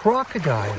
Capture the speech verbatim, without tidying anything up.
crocodile.